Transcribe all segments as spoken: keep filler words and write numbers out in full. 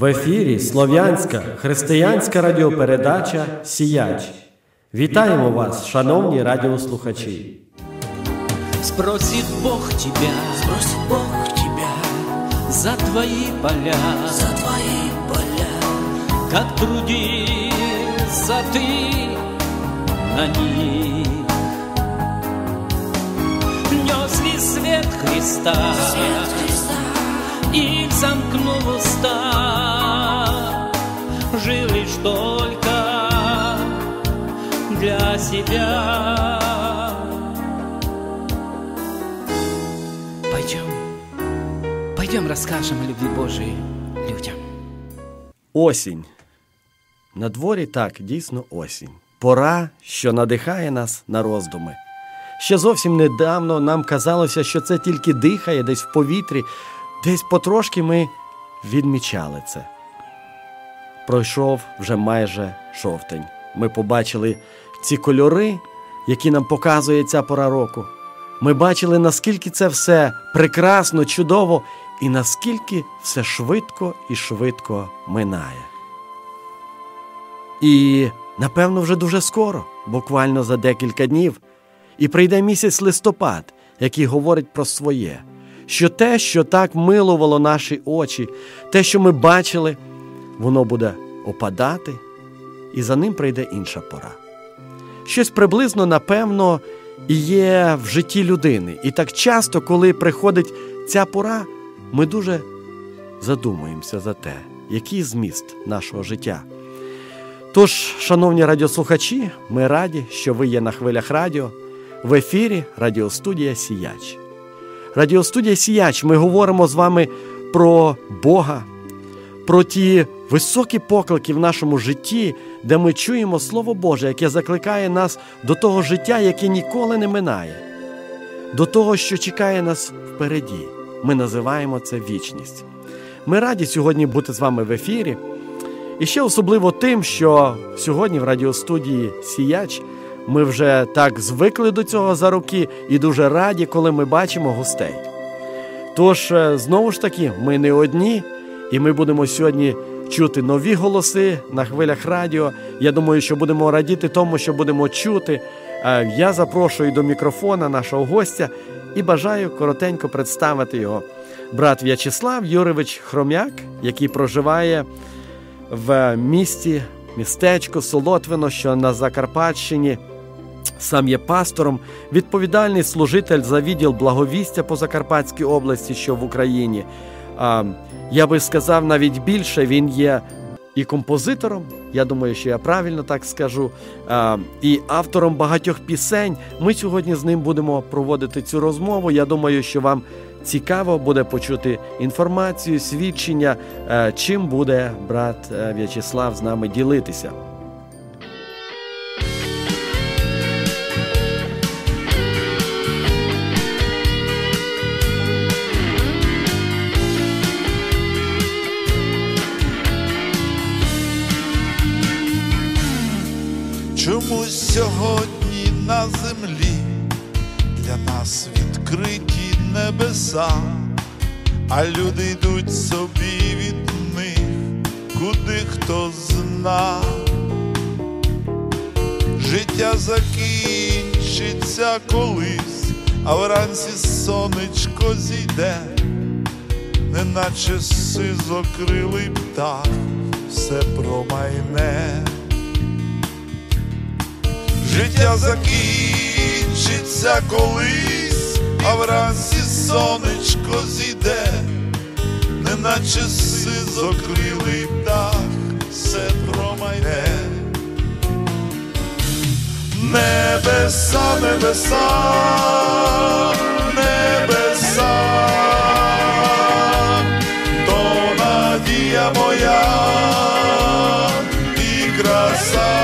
В ефірі слов'янська християнська радіопередача «Сіяч». Вітаємо вас, шановні радіослухачі. Спросить Бог тебя, спросит Бог тебя за твои поля, за твои поля, как трудился ты на них. Нес ли свет Христа, свет Христа, и замкнул уста, жил лишь только для себя. Пойдем, пойдем расскажем о любви Божией людям. Осінь. На дворі так, дійсно осінь. Пора, що надихає нас на роздуми. Ще зовсім недавно нам казалося, що це тільки дихає десь в повітрі, десь потрошки ми відмічали це. Пройшов вже майже жовтень. Ми побачили ці кольори, які нам показує ця пора року. Ми бачили, наскільки це все прекрасно, чудово, і наскільки все швидко і швидко минає. І, напевно, вже дуже скоро, буквально за декілька днів, і прийде місяць листопад, який говорить про своє, що те, що так милувало наші очі, те, що ми бачили, воно буде опадати, і за ним прийде інша пора. Щось приблизно, напевно, і є в житті людини. І так часто, коли приходить ця пора, ми дуже задумуємося за те, який зміст нашого життя. Тож, шановні радіослухачі, ми раді, що ви є на хвилях радіо. В ефірі радіостудія «Сіяч». Радіостудія «Сіяч», ми говоримо з вами про Бога, про ті високі поклики в нашому житті, де ми чуємо Слово Боже, яке закликає нас до того життя, яке ніколи не минає, до того, що чекає нас впереді. Ми називаємо це вічність. Ми раді сьогодні бути з вами в ефірі. І ще особливо тим, що сьогодні в радіостудії «Сіяч» ми вже так звикли до цього за роки і дуже раді, коли ми бачимо гостей. Тож, знову ж таки, ми не одні, і ми будемо сьогодні чути нові голоси на хвилях радіо. Я думаю, що будемо радіти тому, що будемо чути. Я запрошую до мікрофона нашого гостя і бажаю коротенько представити його. Брат В'ячеслав Юревич Хромяк, який проживає в місті, містечку Солотвино, що на Закарпатщині. Сам є пастором, відповідальний служитель за відділ благовістя по Закарпатській області, що в Україні. Я би сказав навіть більше, він є і композитором, я думаю, що я правильно так скажу, і автором багатьох пісень. Ми сьогодні з ним будемо проводити цю розмову. Я думаю, що вам цікаво буде почути інформацію, свідчення, чим буде брат В'ячеслав з нами ділитися. Чому сьогодні на землі для нас відкриті небеса, а люди йдуть собі від них, куди хто зна. Життя закінчиться колись, а вранці сонечко зійде, неначе сизокрилий птах все промайне. Життя закінчиться колись, а вранці сонечко зійде, неначе сизокрилий птах все промайне. Небеса, небеса, небеса, то надія моя і краса.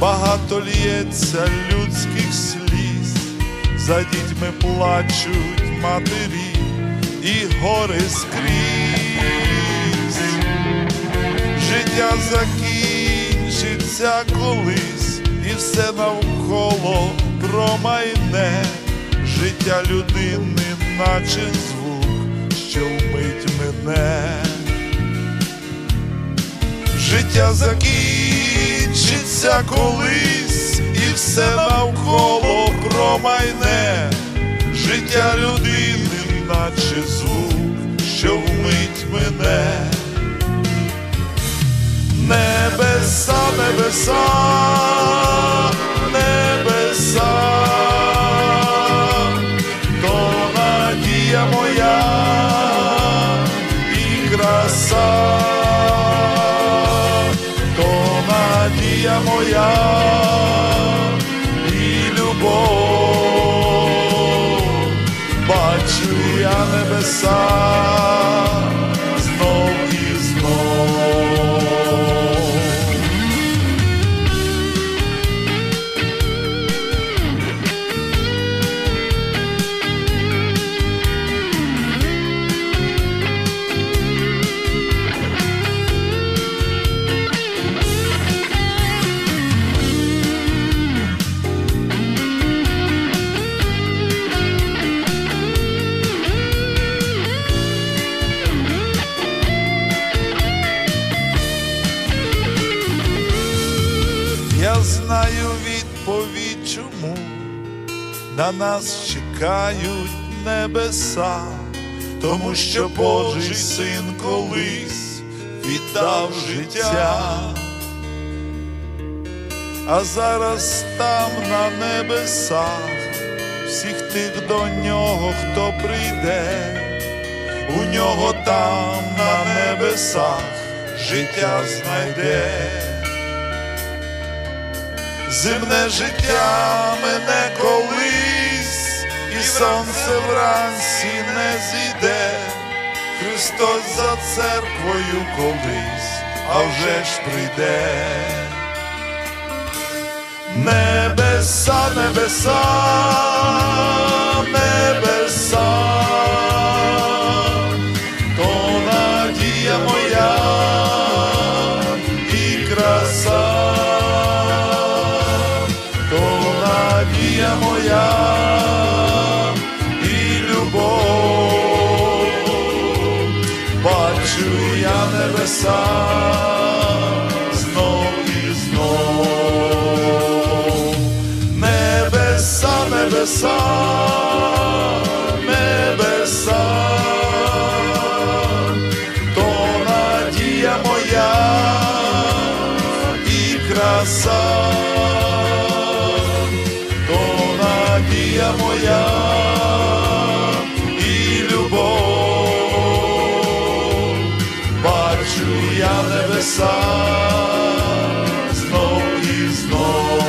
Багато л'ється людських сліз, з за дітьми плачуть матері і гори скрізь. Життя закінчиться колись, і все навколо промайне. Життя людини наче звук, що вмить мине. Життя закінчиться колись, і все навколо промайне. Життя людини наче звук, що вмить мине. Небеса, небеса, небеса, то надія моя і краса, то надія моя і любов. Бачу я небеса знов і знов. Знаю відповідь, чому на нас чекають небеса, тому що Божий Син колись віддав життя. А зараз там, на небесах, всіх тих до нього, хто прийде, у нього там, на небесах, життя знайде. Земне життя мене колись, і сонце вранці не зійде. Христос за церквою колись, а вже ж прийде. Небеса, небеса, небеса, то надія моя і краса, моя і любов. Бачу я небеса знов і знов. Небеса, небеса, небеса, то надія моя і краса, моя і любов. Бачу я небеса знов і знов.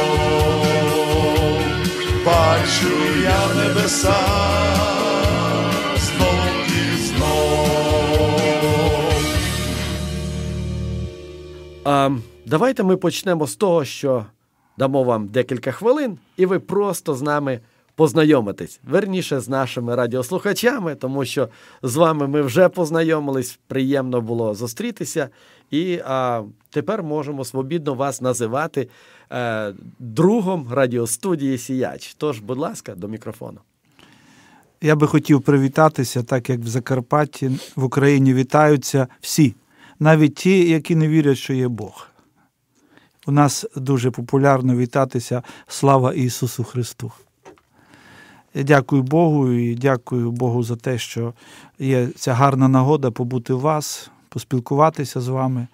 Бачу я небеса знов і знов. А, давайте ми почнемо з того, що дамо вам декілька хвилин, і ви просто з нами познайомитись, верніше, з нашими радіослухачами, тому що з вами ми вже познайомились, приємно було зустрітися, і а, тепер можемо свобідно вас називати е, другом радіостудії «Сіяч». Тож, будь ласка, до мікрофону. Я би хотів привітатися, так як в Закарпатті, в Україні вітаються всі, навіть ті, які не вірять, що є Бог. У нас дуже популярно вітатися «Слава Ісусу Христу». Я дякую Богу і дякую Богу за те, що є ця гарна нагода побути у вас, поспілкуватися з вами.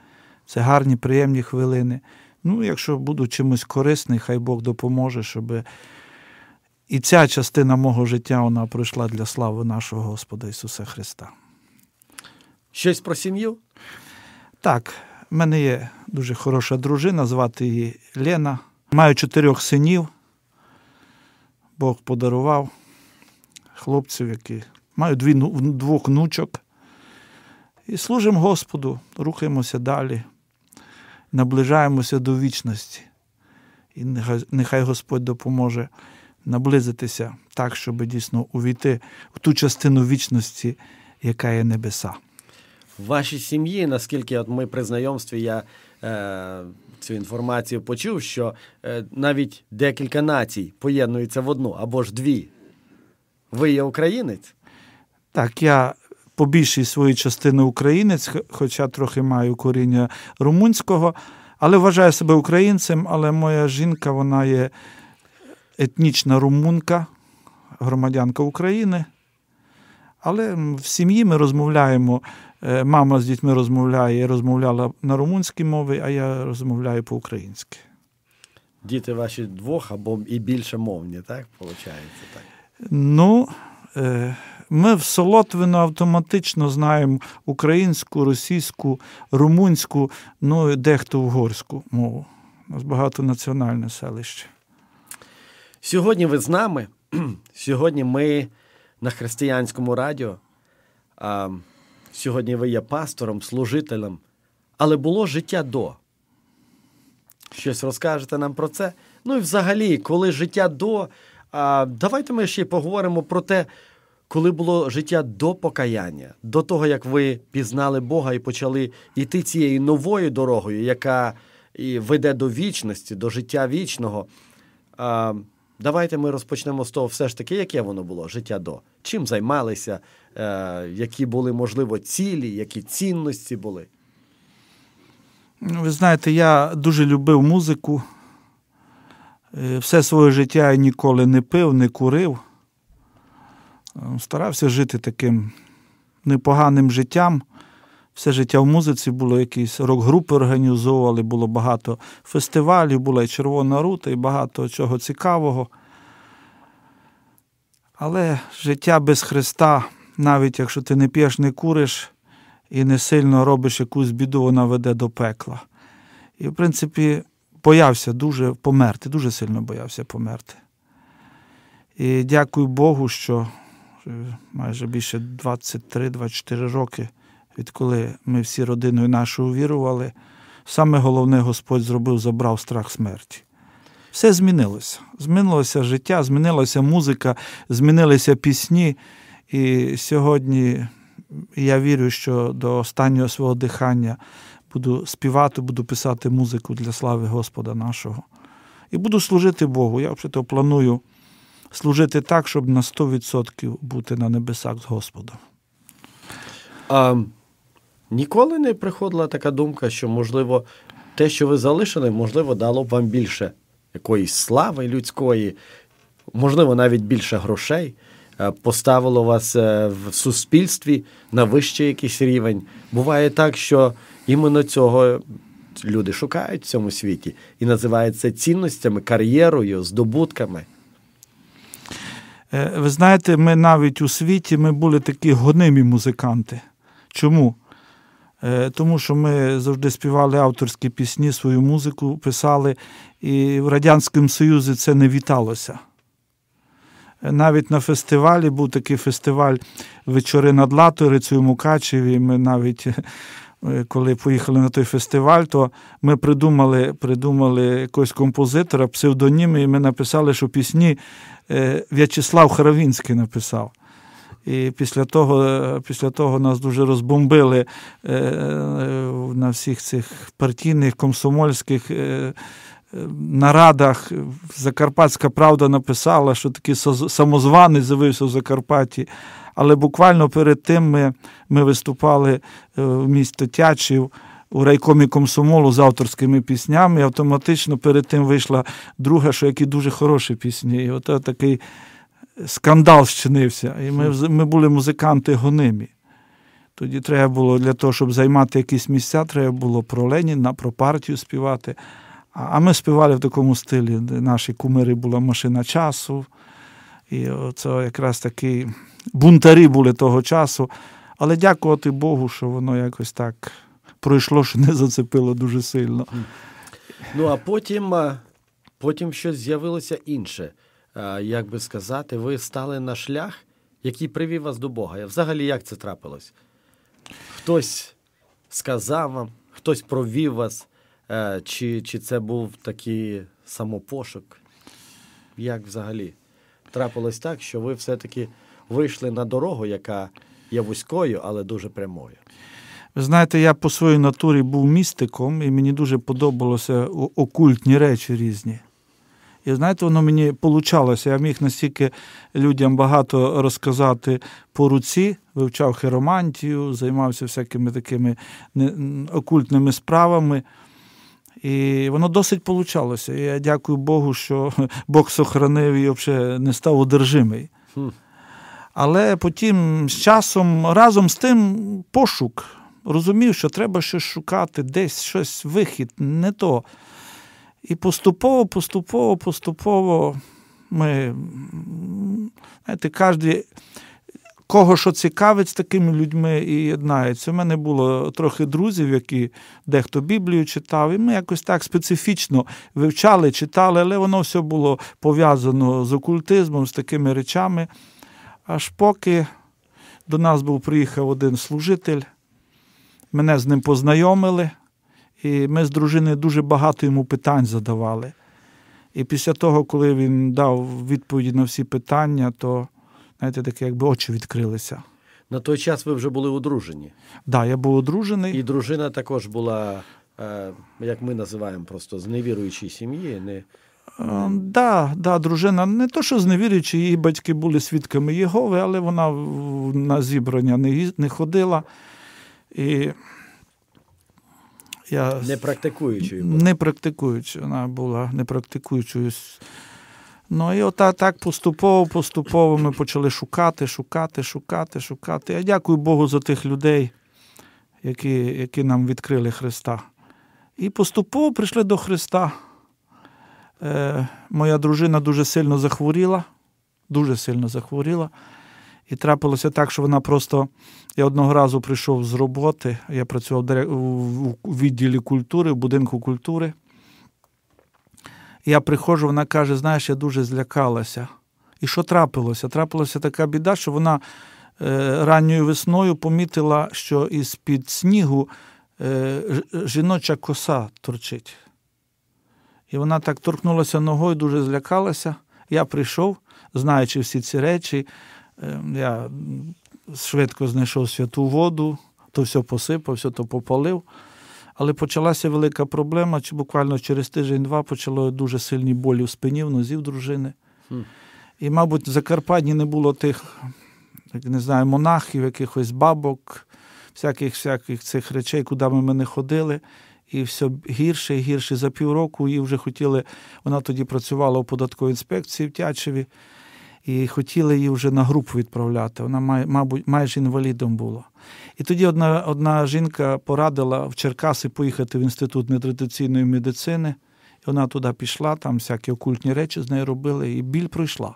Це гарні, приємні хвилини. Ну, якщо буду чимось корисний, хай Бог допоможе, щоб і ця частина мого життя, вона пройшла для слави нашого Господа Ісуса Христа. Щось про сім'ю? Так, в мене є дуже хороша дружина, звати її Лена. Маю чотирьох синів. Бог подарував хлопців, які мають дві, двох внучок. І служимо Господу, рухаємося далі, наближаємося до вічності. І нехай, нехай Господь допоможе наблизитися так, щоб дійсно увійти в ту частину вічності, яка є небеса. В вашій сім'ї, наскільки от ми при знайомстві, я е, цю інформацію почув, що е, навіть декілька націй поєднуються в одну, або ж дві. Ви є українець? Так, я по більшій своїй частині українець, хоча трохи маю коріння румунського, але вважаю себе українцем, але моя жінка, вона є етнічна румунка, громадянка України. Але в сім'ї ми розмовляємо, мама з дітьми розмовляє, розмовляла на румунській мові, а я розмовляю по-українськи. Діти ваші двох або і більше мовні, так, виходить? Так? Ну, ми в Солотвино автоматично знаємо українську, російську, румунську, ну, дехто угорську мову. У нас багатонаціональне селище. Сьогодні ви з нами, сьогодні ми на Християнському радіо, а сьогодні ви є пастором, служителем, але було життя до. Щось розкажете нам про це? Ну і взагалі, коли життя до, а, давайте ми ще поговоримо про те, коли було життя до покаяння, до того, як ви пізнали Бога і почали йти цією новою дорогою, яка і веде до вічності, до життя вічного. А, давайте ми розпочнемо з того, все ж таки, яке воно було, життя до. Чим займалися, е, які були, можливо, цілі, які цінності були? Ви знаєте, я дуже любив музику. Все своє життя я ніколи не пив, не курив. Старався жити таким непоганим життям. Все життя в музиці було, якісь рок-групи організовували, було багато фестивалів, була і Червона Рута, і багато чого цікавого. Але життя без Христа, навіть якщо ти не п'єш, не куриш і не сильно робиш якусь біду, вона веде до пекла. І, в принципі, боявся дуже померти, дуже сильно боявся померти. І дякую Богу, що майже більше двадцять три - двадцять чотири роки, відколи ми всі родиною нашою вірували, саме головне Господь зробив, забрав страх смерті. Все змінилося. Змінилося життя, змінилася музика, змінилися пісні. І сьогодні я вірю, що до останнього свого дихання буду співати, буду писати музику для слави Господа нашого. І буду служити Богу. Я взагалі-то планую служити так, щоб на сто відсотків бути на небесах з Господом. А ніколи не приходила така думка, що, можливо, те, що ви залишили, можливо, дало б вам більше якоїсь слави людської, можливо, навіть більше грошей, поставило вас в суспільстві на вищий якийсь рівень. Буває так, що іменно цього люди шукають в цьому світі і називають це цінностями, кар'єрою, здобутками. Ви знаєте, ми навіть у світі, ми були такі гонимі музиканти. Чому? Тому що ми завжди співали авторські пісні, свою музику писали, і в Радянському Союзі це не віталося. Навіть на фестивалі, був такий фестиваль «Вечори над Латорицею» у Мукачеві, ми навіть, коли поїхали на той фестиваль, то ми придумали, придумали якогось композитора, псевдоніми, і ми написали, що пісні В'ячеслав Хромяк написав. І після того, після того нас дуже розбомбили на всіх цих партійних, комсомольських нарадах. Закарпатська правда написала, що такий самозванець з'явився в Закарпатті. Але буквально перед тим ми, ми виступали в місті Тячів у райкомі комсомолу з авторськими піснями. І автоматично перед тим вийшла друга, що які дуже хороші пісні. І от такий скандал щинився. І ми, ми були музиканти гонимі. Тоді треба було для того, щоб займати якісь місця, треба було про Леніна, про партію співати. А ми співали в такому стилі. Наші кумири була «Машина часу». І це якраз такі бунтарі були того часу. Але дякувати Богу, що воно якось так пройшло, що не зацепило дуже сильно. Ну, а потім, потім щось з'явилося інше. Як би сказати, ви стали на шлях, який привів вас до Бога. Взагалі, як це трапилось? Хтось сказав вам, хтось провів вас, чи, чи це був такий самопошук? Як взагалі? трапилось так, що ви все-таки вийшли на дорогу, яка є вузькою, але дуже прямою? Ви знаєте, я по своїй натурі був містиком, і мені дуже подобалося окультні речі різні. І, знаєте, воно мені получалося. Я міг настільки людям багато розказати по руці, вивчав хиромантію, займався всякими такими окультними справами. І воно досить получалося. І я дякую Богу, що Бог сохранив і взагалі не став одержимий. Але потім з часом, разом з тим, пошук. Розумів, що треба щось шукати, десь щось, вихід, не то. І поступово, поступово, поступово ми, знаєте, кожен, кого що цікавить, з такими людьми і єднається. У мене було трохи друзів, які дехто Біблію читав, і ми якось так специфічно вивчали, читали, але воно все було пов'язано з окультизмом, з такими речами. Аж поки до нас був приїхав один служитель, мене з ним познайомили, і ми з дружиною дуже багато йому питань задавали. І після того, коли він дав відповіді на всі питання, то, знаєте, таке, якби очі відкрилися. На той час ви вже були одружені? Так, я був одружений. І дружина також була, як ми називаємо, просто з невіруючої сім'ї? Так, дружина, не то що з невіруючої, її батьки були свідками Єгови, але вона на зібрання не ходила. І я... Не практикуючою була. Не практикуючою, вона була не практикуючою. Ну і отак поступово, поступово ми почали шукати, шукати, шукати, шукати. Я дякую Богу за тих людей, які, які нам відкрили Христа. І поступово прийшли до Христа. Е, моя дружина дуже сильно захворіла, дуже сильно захворіла. І трапилося так, що вона просто... Я одного разу прийшов з роботи, я працював у відділі культури, в будинку культури. Я приходжу, вона каже, знаєш, я дуже злякалася. І що трапилося? Трапилася така біда, що вона ранньою весною помітила, що із-під снігу жіноча коса торчить. І вона так торкнулася ногою, дуже злякалася. Я прийшов, знаючи всі ці речі, я швидко знайшов святу воду, то все посипав, все то попалив. Але почалася велика проблема, буквально через тиждень-два почало дуже сильні болі в спині, в нозі, в дружини. І, мабуть, в Закарпатті не було тих, не знаю, монахів, якихось бабок, всяких-всяких цих речей, куди ми не ходили. І все гірше і гірше. За півроку її вже хотіли, вона тоді працювала у податковій інспекції в Тячеві, і хотіли її вже на групу відправляти. Вона, мабуть, майже інвалідом була. І тоді одна, одна жінка порадила в Черкаси поїхати в Інститут нетрадиційної медицини. І вона туди пішла, там всякі окультні речі з нею робили, і біль пройшла.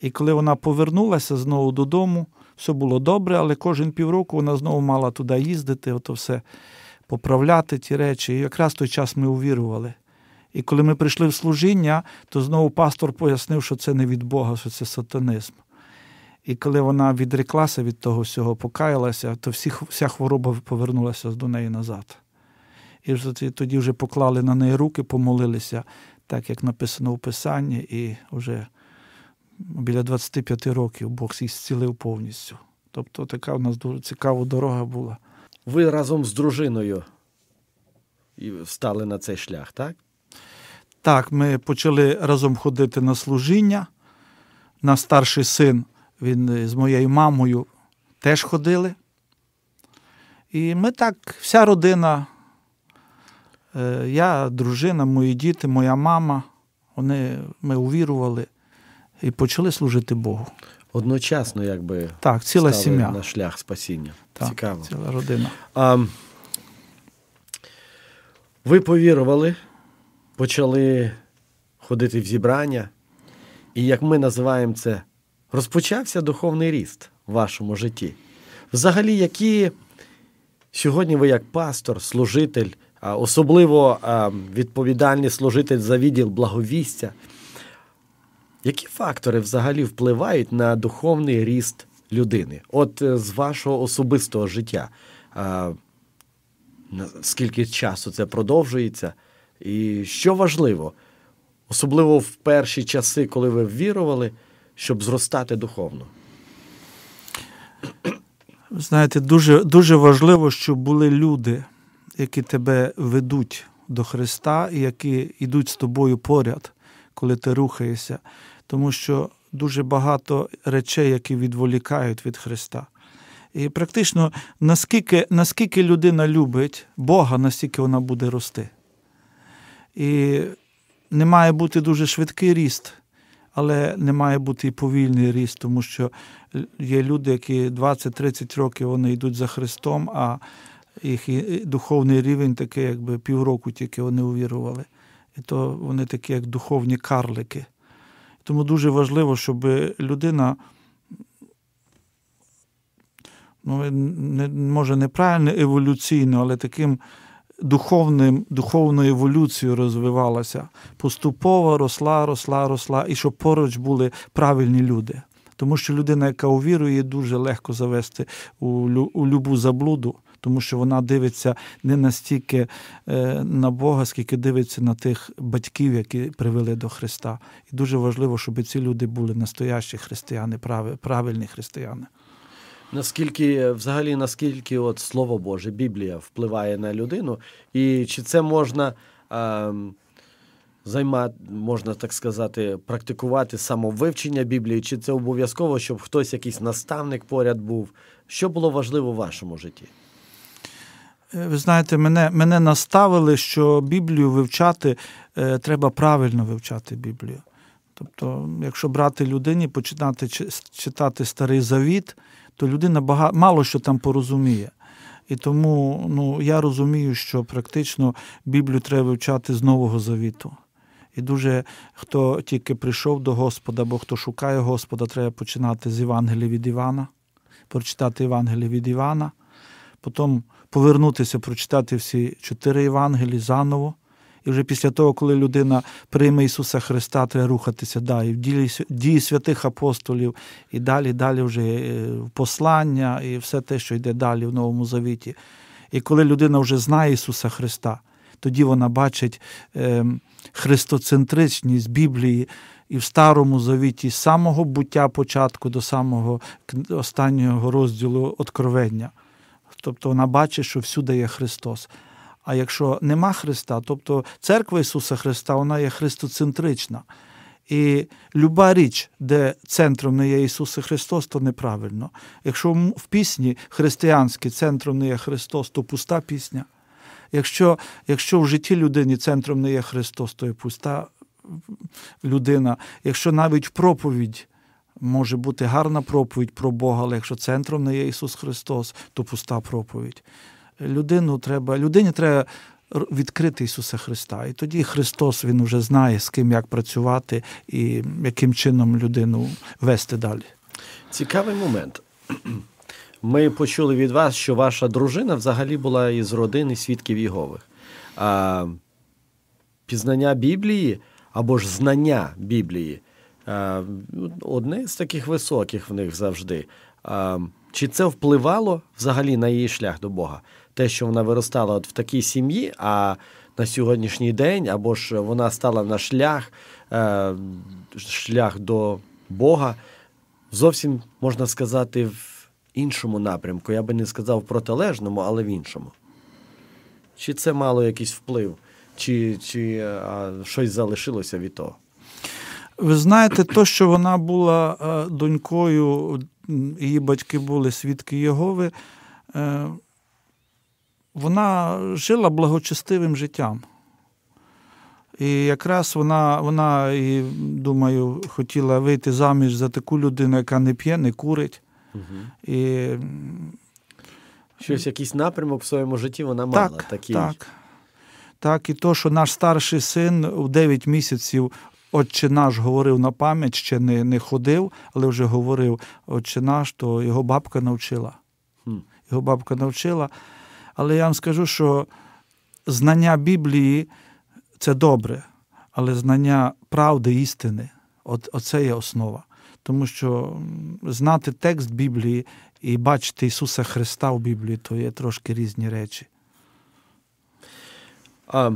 І коли вона повернулася знову додому, все було добре, але кожен півроку вона знову мала туди їздити, ото все поправляти ті речі. І якраз той час ми увірували. І коли ми прийшли в служіння, то знову пастор пояснив, що це не від Бога, що це сатанізм. І коли вона відреклася від того всього, покаялася, то всі, вся хвороба повернулася до неї назад. І тоді вже поклали на неї руки, помолилися, так як написано в Писанні, і вже біля двадцяти п'яти років Бог їх зцілив повністю. Тобто така у нас дуже цікава дорога була. Ви разом з дружиною стали на цей шлях, так? Так, ми почали разом ходити на служіння. Наш старший син, він з моєю мамою, теж ходили. І ми так, вся родина, я, дружина, мої діти, моя мама, вони, ми увірували і почали служити Богу. Одночасно, якби, так, ціла сім'я на шлях спасіння. Так, цікаво. Ціла родина. А, ви повірували? Почали ходити в зібрання, і, як ми називаємо це, розпочався духовний ріст в вашому житті. Взагалі, які сьогодні ви як пастор, служитель, особливо відповідальний служитель за відділ благовістя, які фактори взагалі впливають на духовний ріст людини? От з вашого особистого життя, скільки часу це продовжується? І що важливо, особливо в перші часи, коли ви ввірували, щоб зростати духовно? Ви знаєте, дуже, дуже важливо, щоб були люди, які тебе ведуть до Христа і які йдуть з тобою поряд, коли ти рухаєшся. Тому що дуже багато речей, які відволікають від Христа. І практично, наскільки, наскільки людина любить Бога, настільки вона буде рости. І не має бути дуже швидкий ріст, але не має бути і повільний ріст, тому що є люди, які двадцять-тридцять років вони йдуть за Христом, а їх духовний рівень такий, якби півроку тільки вони увірували. І то вони такі, як духовні карлики. Тому дуже важливо, щоб людина, ну, не, може неправильно еволюційно, але таким духовним, духовною еволюцією розвивалася. Поступово росла, росла, росла, і щоб поруч були правильні люди. Тому що людина, яка увірує, дуже легко завести у, у любу заблуду, тому що вона дивиться не настільки на Бога, скільки дивиться на тих батьків, які привели до Христа. І дуже важливо, щоб ці люди були настоящі християни, правильні християни. Наскільки, взагалі, наскільки от Слово Боже, Біблія впливає на людину, і чи це можна е, займати, можна так сказати, практикувати самовивчення Біблії, чи це обов'язково, щоб хтось, якийсь наставник поряд був? Що було важливо в вашому житті? Ви знаєте, мене, мене наставили, що Біблію вивчати, е, треба правильно вивчати Біблію. Тобто, якщо брати людині, починати читати Старий Завіт, то людина багато, мало що там порозуміє. І тому, ну, я розумію, що практично Біблію треба вивчати з Нового Завіту. І дуже, хто тільки прийшов до Господа, або хто шукає Господа, треба починати з Євангелія від Івана, прочитати Євангелія від Івана, потім повернутися, прочитати всі чотири Євангелії заново. І вже після того, коли людина прийме Ісуса Христа, треба рухатися далі. В Дії святих апостолів і далі, далі вже послання і все те, що йде далі в Новому Завіті. І коли людина вже знає Ісуса Христа, тоді вона бачить христоцентричність Біблії і в Старому Завіті з самого буття початку до самого останнього розділу Одкровення. Тобто вона бачить, що всюди є Христос. А якщо нема Христа, тобто церква Ісуса Христа, вона є христоцентрична. І люба річ, де центром не є Ісус Христос, то неправильно. Якщо в пісні християнській центром не є Христос, то пуста пісня. Якщо, якщо в житті людини центром не є Христос, то є пуста людина. Якщо навіть проповідь, може бути гарна проповідь про Бога, але якщо центром не є Ісус Христос, то пуста проповідь. Людину треба, людині треба відкрити Ісуса Христа. І тоді Христос, Він вже знає, з ким як працювати і яким чином людину вести далі. Цікавий момент. Ми почули від вас, що ваша дружина взагалі була із родини свідків Єгових. А пізнання Біблії або ж знання Біблії одне з таких високих в них завжди. Чи це впливало взагалі на її шлях до Бога? Те, що вона виростала от в такій сім'ї, а на сьогоднішній день, або ж вона стала на шлях, е, шлях до Бога, зовсім, можна сказати, в іншому напрямку. Я би не сказав протилежному, але в іншому. Чи це мало якийсь вплив? Чи, чи а, щось залишилося від того? Ви знаєте, то, що вона була донькою, її батьки були свідки Єгови, вона жила благочестивим життям. І якраз вона, вона і, думаю, хотіла вийти заміж за таку людину, яка не п'є, не курить. Угу. І... Щось, якийсь напрямок в своєму житті вона мала. Так, такий... так. Так, і то, що наш старший син у дев'ять місяців «Отче наш» говорив на пам'ять, ще не, не ходив, але вже говорив «Отче наш», то його бабка навчила. Його бабка навчила. Але я вам скажу, що знання Біблії – це добре, але знання правди, істини – оце є основа. Тому що знати текст Біблії і бачити Ісуса Христа в Біблії – то є трошки різні речі. А,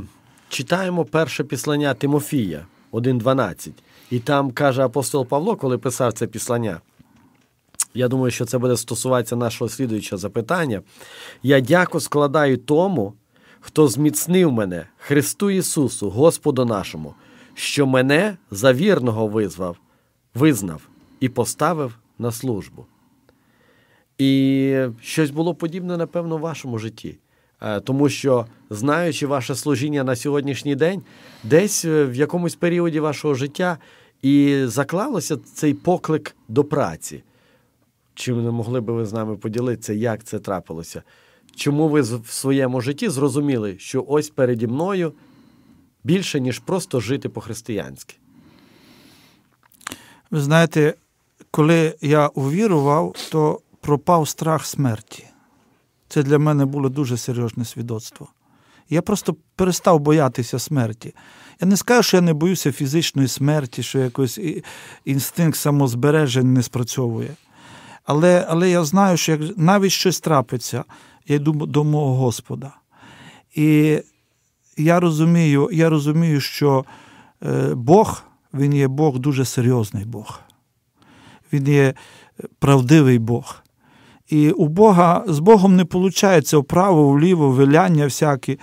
читаємо перше послання Тимофія один дванадцять. І там, каже апостол Павло, коли писав це післання, я думаю, що це буде стосуватися нашого слідуючого запитання. «Я дяку складаю тому, хто зміцнив мене, Христу Ісусу, Господу нашому, що мене за вірного визвав, визнав і поставив на службу». І щось було подібне, напевно, в вашому житті. Тому що, знаючи ваше служіння на сьогоднішній день, десь в якомусь періоді вашого життя і заклалося цей поклик до праці. Чи не могли би ви з нами поділитися, як це трапилося? Чому ви в своєму житті зрозуміли, що ось переді мною більше, ніж просто жити по-християнськи? Ви знаєте, коли я увірував, то пропав страх смерті. Це для мене було дуже серйозне свідоцтво. Я просто перестав боятися смерті. Я не скажу, що я не боюся фізичної смерті, що якийсь інстинкт самозбереження не спрацьовує. Але, але я знаю, що як навіть щось трапиться, я йду до мого Господа. І я розумію, я розумію, що Бог, Він є Бог, дуже серйозний Бог. Він є правдивий Бог. І у Бога, з Богом не виходить вправо, вліво, виляння всякі.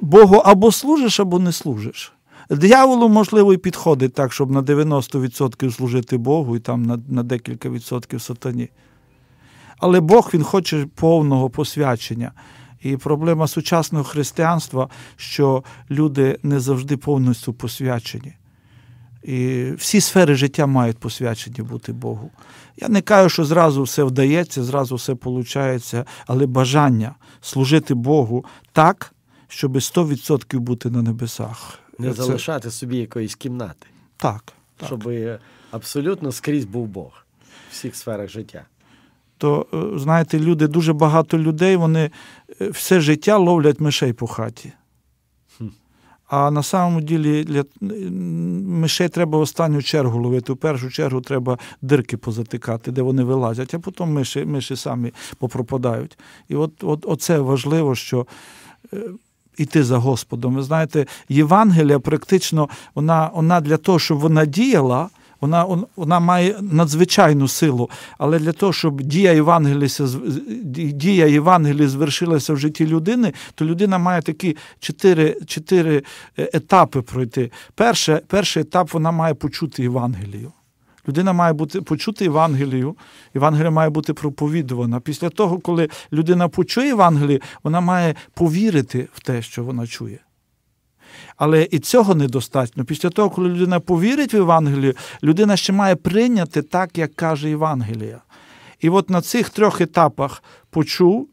Богу або служиш, або не служиш. Дияволу, можливо, і підходить так, щоб на дев'яносто відсотків служити Богу і там на, на декілька відсотків сатані. Але Бог, Він хоче повного посвячення. І проблема сучасного християнства, що люди не завжди повністю посвячені. І всі сфери життя мають посвячені бути Богу. Я не кажу, що зразу все вдається, зразу все виходить, але бажання служити Богу так, щоб сто відсотків бути на небесах. Не це... залишати собі якоїсь кімнати. Так, так. Щоб абсолютно скрізь був Бог в всіх сферах життя. То, знаєте, люди, дуже багато людей, вони все життя ловлять мишей по хаті. А на самому ділі для мишей треба в останню чергу ловити. У першу чергу треба дирки позатикати, де вони вилазять, а потім миші, миші самі попропадають. І от, от, оце важливо, що йти за Господом. Ви знаєте, Євангелія практично, вона, вона для того, щоб вона діяла, вона, вона має надзвичайну силу, але для того, щоб дія Євангелія, дія Євангелія звершилася в житті людини, то людина має такі чотири, чотири етапи пройти. Перше, перший етап, вона має почути Євангелію. Людина має бути, почути Євангелію, Євангелія має бути проповідувана. Після того, коли людина почує Євангелію, вона має повірити в те, що вона чує. Але і цього недостатньо. Після того, коли людина повірить в Євангелію, людина ще має прийняти так, як каже Євангелія. І от на цих трьох етапах почув,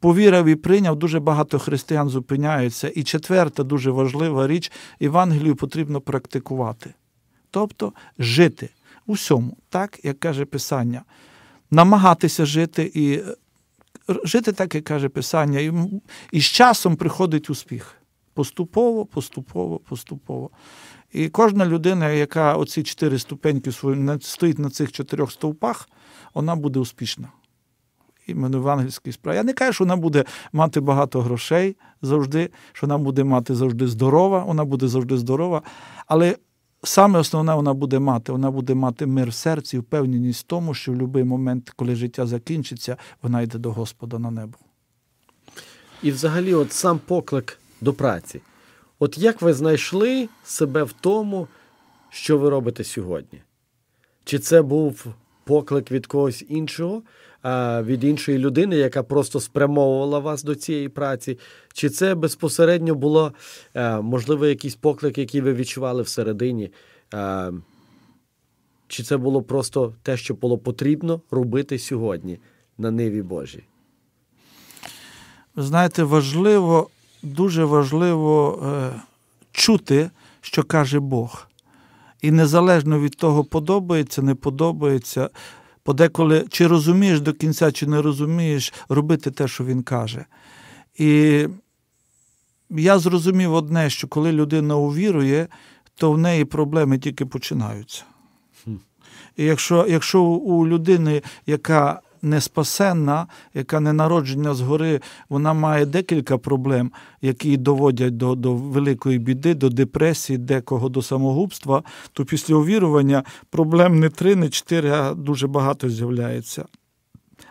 повірив і прийняв, дуже багато християн зупиняються. І четверта дуже важлива річ – Євангелію потрібно практикувати. Тобто жити усьому, так, як каже Писання. Намагатися жити і жити так, як каже Писання. І, і з часом приходить успіх. Поступово, поступово, поступово. І кожна людина, яка оці чотири ступеньки свої, стоїть на цих чотирьох стовпах, вона буде успішна. Іменно в ангельській справі. Я не кажу, що вона буде мати багато грошей завжди, що вона буде мати завжди здорова, вона буде завжди здорова, але саме основне вона буде мати. Вона буде мати мир в серці і впевненість в тому, що в будь-який момент, коли життя закінчиться, вона йде до Господа на небо. І взагалі от сам поклик до праці. От як ви знайшли себе в тому, що ви робите сьогодні? Чи це був поклик від когось іншого, від іншої людини, яка просто спрямовувала вас до цієї праці? Чи це безпосередньо було, можливо, якийсь поклик, який ви відчували всередині? Чи це було просто те, що було потрібно робити сьогодні на ниві Божій? Ви знаєте, важливо Дуже важливо е, чути, що каже Бог. І незалежно від того, подобається, не подобається, подеколи, чи розумієш до кінця, чи не розумієш, робити те, що Він каже. І я зрозумів одне, що коли людина увірує, то в неї проблеми тільки починаються. І якщо, якщо у людини, яка неспасенна, яка не народжена згори, вона має декілька проблем, які доводять до, до великої біди, до депресії, декого до самогубства, то після увірування проблем не три, не чотири, а дуже багато з'являється.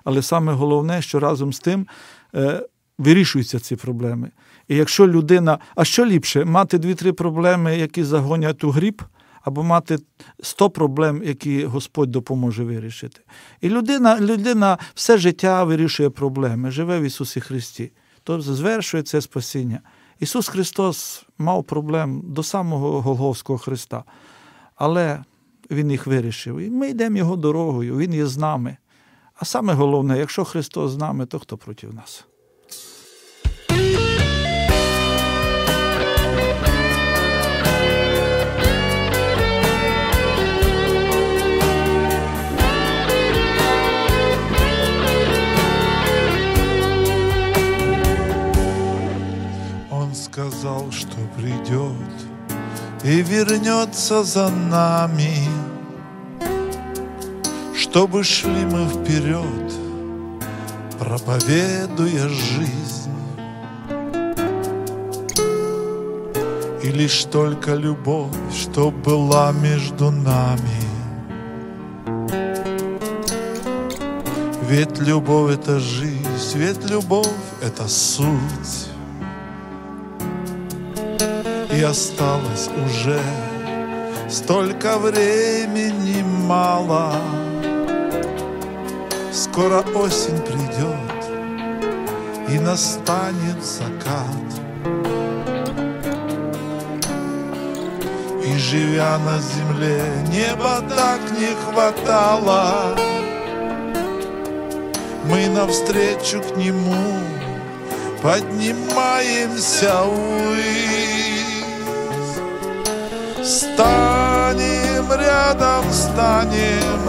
Але саме головне, що разом з тим е, вирішуються ці проблеми. І якщо людина... А що ліпше? Мати дві-три проблеми, які загонять у гріб, або мати сто проблем, які Господь допоможе вирішити. І людина, людина все життя вирішує проблеми, живе в Ісусі Христі. Тобто звершує це спасіння. Ісус Христос мав проблем до самого Голгофського хреста, але Він їх вирішив. І ми йдемо Його дорогою, Він є з нами. А саме головне, якщо Христос з нами, то хто проти нас? Сказал, что придет и вернется за нами, чтобы шли мы вперед, проповедуя жизнь. И лишь только любовь, что была между нами. Ведь любовь — это жизнь, ведь любовь — это суть. И осталось уже столько времени мало. Скоро осень придет и настанет закат. И живя на земле, неба так не хватало. Мы навстречу к нему поднимаемся ввысь. Станем рядом, станем,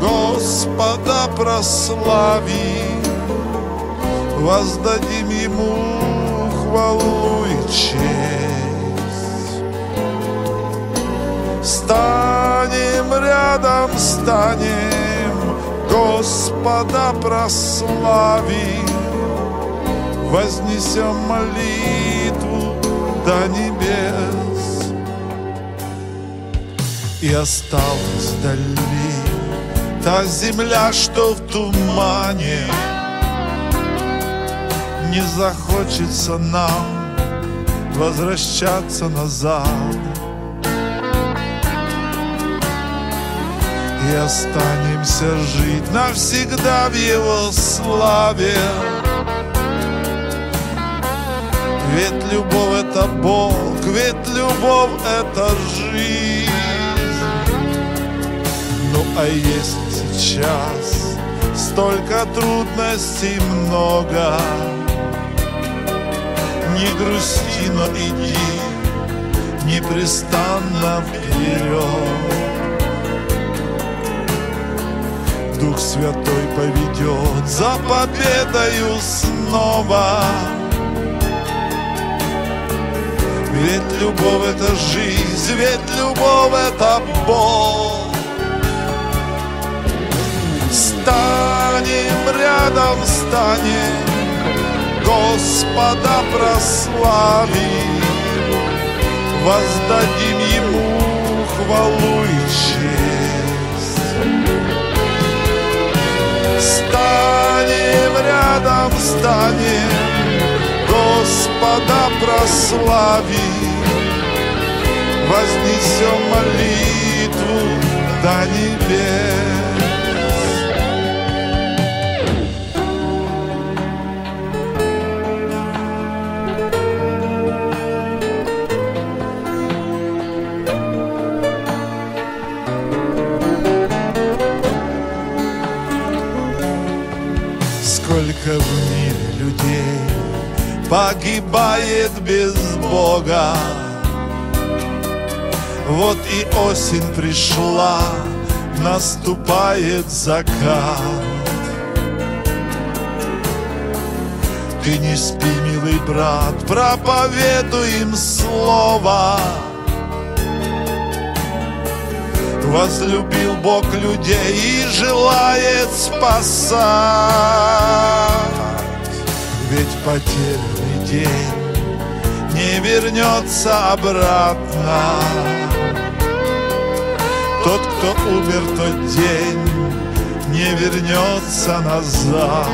Господа прославим, воздадим Ему хвалу и честь. Станем рядом, станем, Господа прославим, вознесем молитву до небес. И осталась вдали та земля, что в тумане. Не захочется нам возвращаться назад. И останемся жить навсегда в Его славе. Ведь любовь — это Бог, ведь любовь — это жизнь. А если сейчас столько трудностей много, не грусти, но иди непрестанно вперед. Дух Святой поведет за победою снова. Ведь любовь — это жизнь, ведь любовь — это Бог. Станем рядом, станем, Господа прославим, воздадим Ему хвалу и честь. Станем рядом, станем, Господа прославим, вознесем молитву до небес. Сколько в мире людей погибает без Бога. Вот и осень пришла, наступает закат. Ты не спи, милый брат, проповедуй им слово. возлюбил Бог людей и желает спасать. Ведь потерянный день не вернется обратно. Тот, кто умер тот день, не вернется назад.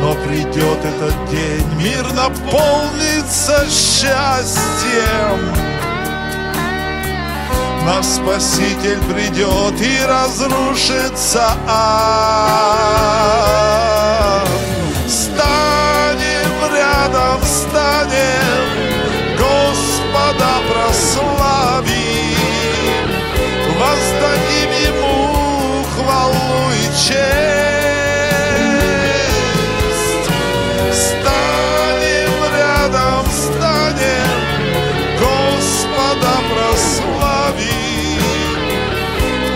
Но придет этот день, мир наполнится счастьем. Наш Спаситель придет и разрушится ад. Станем рядом, станем, Господа прославим, воздадим Ему хвалу и честь.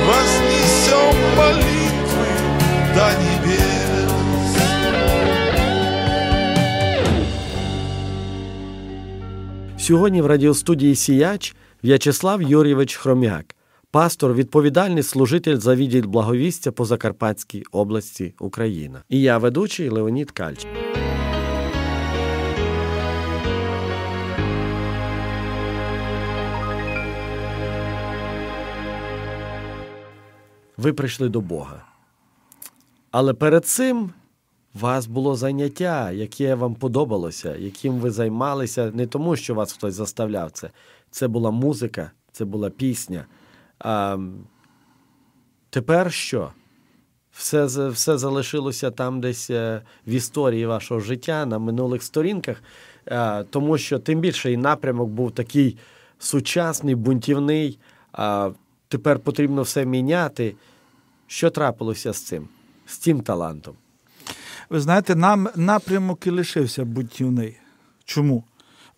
Вознесем молитвы до небес. Сьогодні в радіостудії «Сіяч» В'ячеслав Юревич Хромяк, пастор, відповідальний служитель за відділ благовістя по Закарпатській області, Україна. І я, ведучий, Леонід Кальчик. Ви прийшли до Бога. Але перед цим у вас було заняття, яке вам подобалося, яким ви займалися, не тому, що вас хтось заставляв це. Це була музика, це була пісня. А тепер що? Все, все залишилося там десь в історії вашого життя, на минулих сторінках, тому що тим більше і напрямок був такий сучасний, бунтівний. Тепер потрібно все міняти. Що трапилося з цим, з цим талантом? Ви знаєте, нам напрямок і лишився бунтівний. Чому?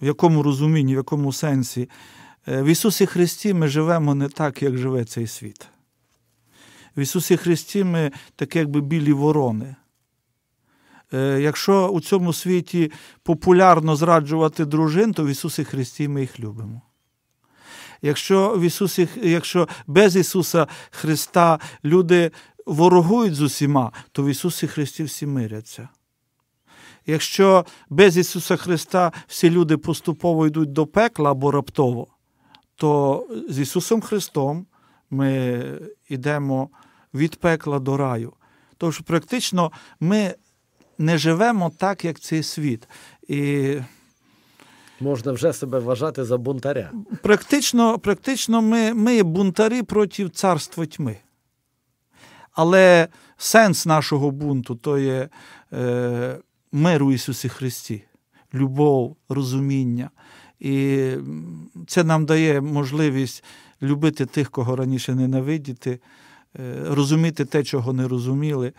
В якому розумінні, в якому сенсі? В Ісусі Христі ми живемо не так, як живе цей світ. В Ісусі Христі ми такі, якби білі ворони. Якщо у цьому світі популярно зраджувати дружин, то в Ісусі Христі ми їх любимо. Якщо, в Ісусі, якщо без Ісуса Христа люди ворогують з усіма, то в Ісусі Христі всі миряться. Якщо без Ісуса Христа всі люди поступово йдуть до пекла або раптово, то з Ісусом Христом ми йдемо від пекла до раю. Тому що практично ми не живемо так, як цей світ. І... можна вже себе вважати за бунтаря. Практично, практично ми, ми бунтарі проти царства тьми. Але сенс нашого бунту – то є е, мир у Ісусі Христі, любов, розуміння. І це нам дає можливість любити тих, кого раніше ненавидіти, е, розуміти те, чого не розуміли.